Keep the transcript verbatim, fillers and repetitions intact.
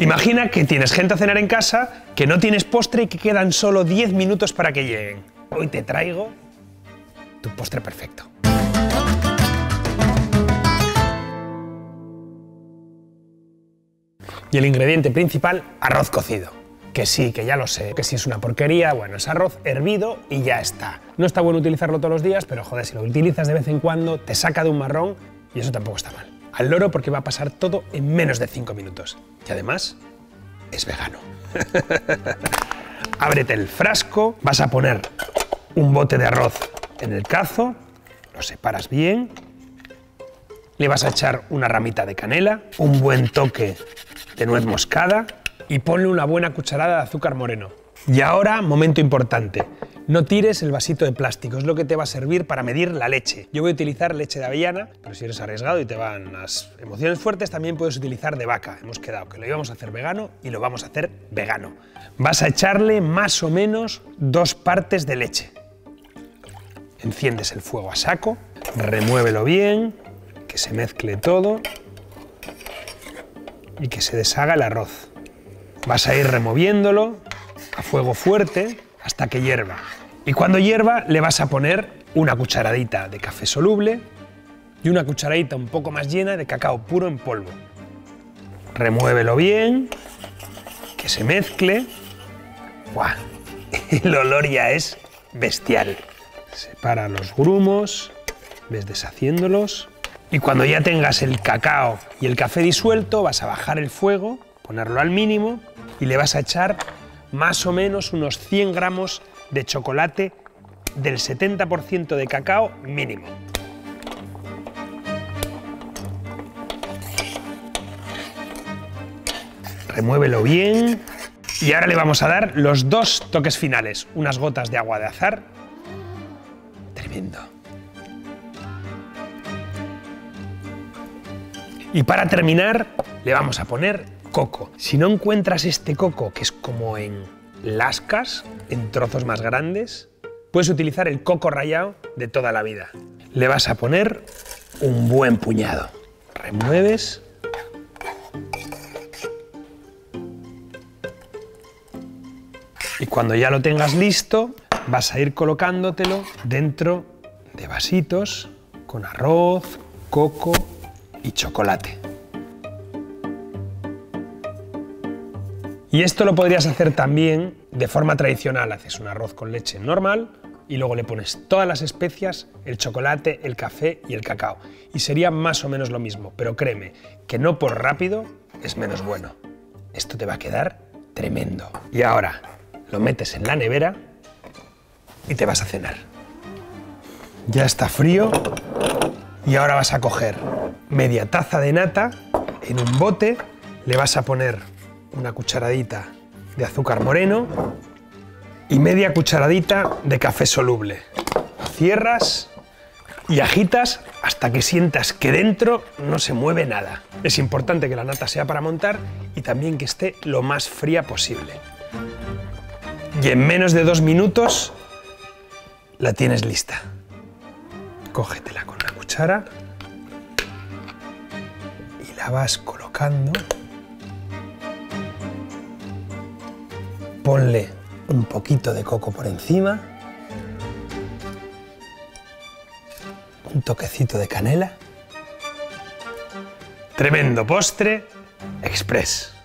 Imagina que tienes gente a cenar en casa, que no tienes postre y que quedan solo diez minutos para que lleguen. Hoy te traigo tu postre perfecto. Y el ingrediente principal, arroz cocido. Que sí, que ya lo sé, que si es una porquería, bueno, es arroz hervido y ya está. No está bueno utilizarlo todos los días, pero joder, si lo utilizas de vez en cuando, te saca de un marrón y eso tampoco está mal. Al loro porque va a pasar todo en menos de cinco minutos. Y además, es vegano. Ábrete el frasco, vas a poner un bote de arroz en el cazo, lo separas bien, le vas a echar una ramita de canela, un buen toque de nuez moscada y ponle una buena cucharada de azúcar moreno. Y ahora, momento importante, no tires el vasito de plástico, es lo que te va a servir para medir la leche. Yo voy a utilizar leche de avellana, pero si eres arriesgado y te van las emociones fuertes, también puedes utilizar de vaca. Hemos quedado que lo íbamos a hacer vegano y lo vamos a hacer vegano. Vas a echarle más o menos dos partes de leche. Enciendes el fuego a saco, remuévelo bien, que se mezcle todo y que se deshaga el arroz. Vas a ir removiéndolo a fuego fuerte hasta que hierva. Y cuando hierva le vas a poner una cucharadita de café soluble y una cucharadita un poco más llena de cacao puro en polvo. Remuévelo bien, que se mezcle. ¡Buah! El olor ya es bestial. Separa los grumos, ves deshaciéndolos. Y cuando ya tengas el cacao y el café disuelto, vas a bajar el fuego, ponerlo al mínimo y le vas a echar más o menos unos cien gramos de chocolate del setenta por ciento de cacao mínimo. Remuévelo bien y ahora le vamos a dar los dos toques finales, unas gotas de agua de azahar. Tremendo. Y para terminar, le vamos a poner coco. Si no encuentras este coco, que es como en lascas, en trozos más grandes, puedes utilizar el coco rallado de toda la vida. Le vas a poner un buen puñado. Remueves. Y cuando ya lo tengas listo, vas a ir colocándotelo dentro de vasitos con arroz, coco y chocolate. Y esto lo podrías hacer también de forma tradicional. Haces un arroz con leche normal y luego le pones todas las especias, el chocolate, el café y el cacao. Y sería más o menos lo mismo, pero créeme, que no por rápido es menos bueno. Esto te va a quedar tremendo. Y ahora lo metes en la nevera y te vas a cenar. Ya está frío y ahora vas a coger media taza de nata en un bote, le vas a poner una cucharadita de azúcar moreno y media cucharadita de café soluble. Lo cierras y agitas hasta que sientas que dentro no se mueve nada. Es importante que la nata sea para montar y también que esté lo más fría posible. Y en menos de dos minutos la tienes lista. Cógetela con la cuchara y la vas colocando. Ponle un poquito de coco por encima, un toquecito de canela. Tremendo postre express.